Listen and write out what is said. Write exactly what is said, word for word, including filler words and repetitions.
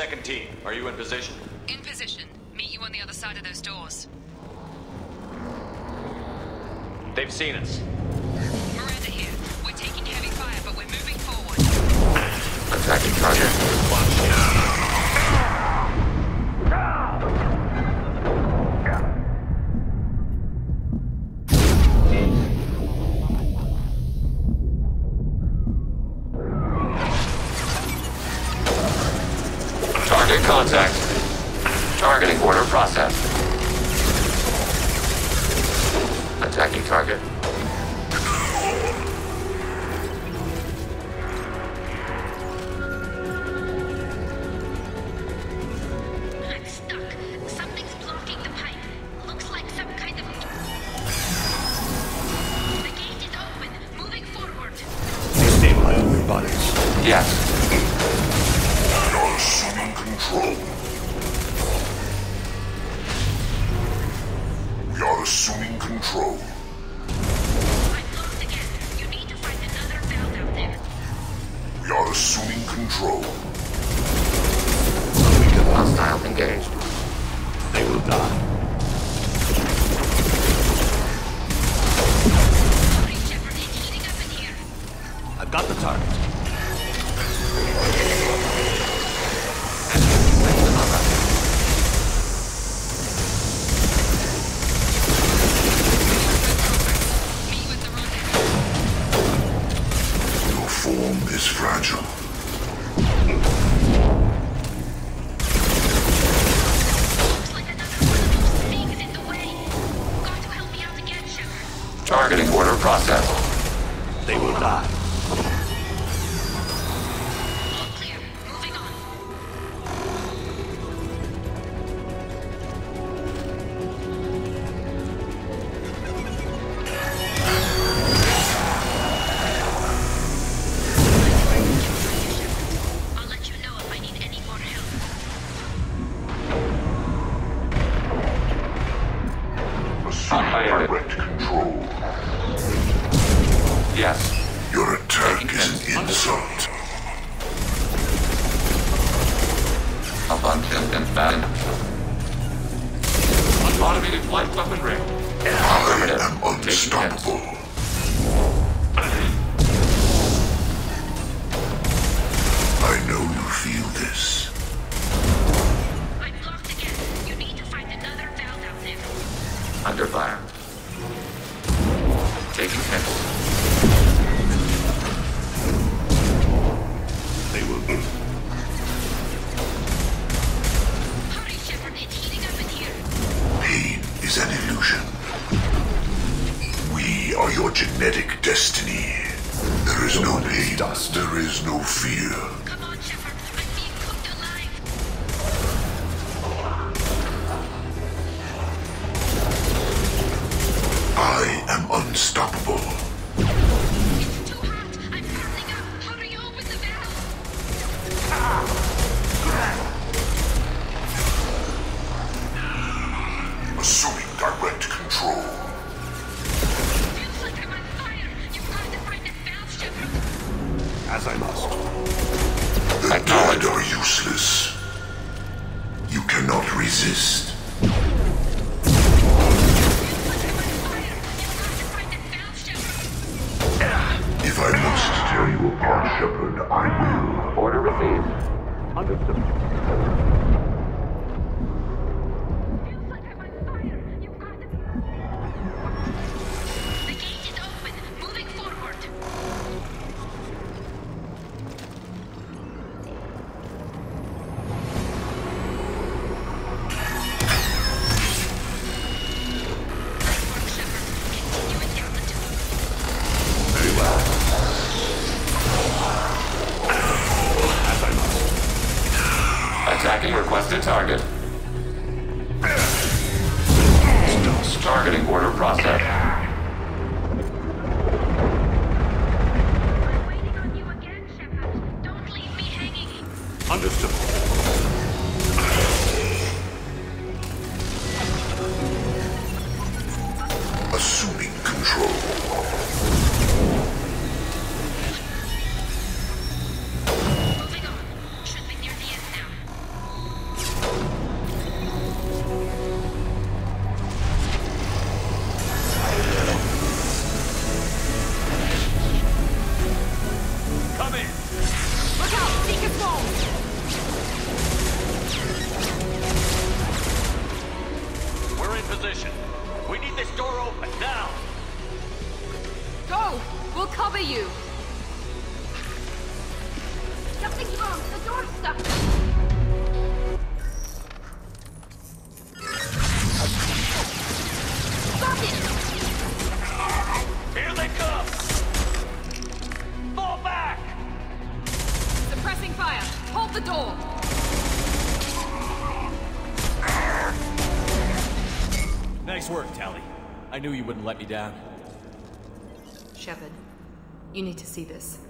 Second team, are you in position? In position. Meet you on the other side of those doors. They've seen us. Miranda here. We're taking heavy fire, but we're moving forward. Attacking target. Watch out. Contact. Targeting order processed. Attacking target. I'm stuck. Something's blocking the pipe. Looks like some kind of... The gate is open. Moving forward. Destabilize their bodies. Yes. We are assuming control. I'm lost again. You need to find another valve out there. We are assuming control. Hostile engaged. They will die. Sorry, Shepard, it's heating up in here. I've got the target. Is fragile. Looks like another one of those things in the way. Going to help me out again, Shepard. Targeting order process. They will die. All clear. Moving on. Direct control. Yes. Your attack is an insult. Abundant and bad. Automated light weapon ring. I am unstoppable. I know you feel this. I'm blocked again. You need to find another valve out there. Under fire. Taking temple. They will be. Hurry, Shepard, it's heating up in here. Pain is an illusion. We are your genetic destiny. There is no pain. There is no fear. Come on, Shepard. I'm being cooked alive. I I'm unstoppable. It's too hot. I'm burning up. Hurry, open the valve. Assuming direct control. Feels like I'm on fire. You've got to find this valve, Shepard. As I must. The dead are useless. You cannot resist. I must tear you apart, Shepard. I will. Order received. Understood. Feels like I'm on fire. You've got to be on fire. The gate is open. Moving forward. Nice work, Shepard. Continuing down the tube. Very well. Attacking requested target. Targeting order process. I'm waiting on you again, Shepard. Don't leave me hanging. Understood. Assuming control. position. We need this door open now. Go! We'll cover you. Something's wrong. The door's stuck. Stop it! Here they come! Fall back! Suppressing fire. Hold the door. Nice work, Tally. I knew you wouldn't let me down. Shepard, you need to see this.